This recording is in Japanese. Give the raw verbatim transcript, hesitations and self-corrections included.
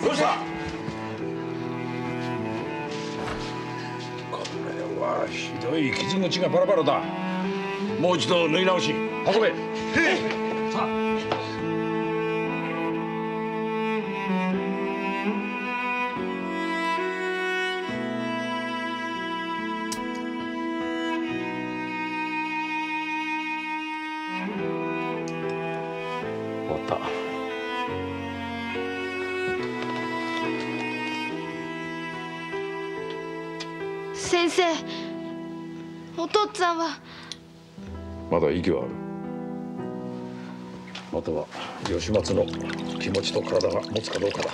どうした？これはひどい、傷口がバラバラだ。もう一度縫い直し運べ。さあ。終わった。先生、お父っつぁんはまだ息はある。または吉松の気持ちと体が持つかどうかだ。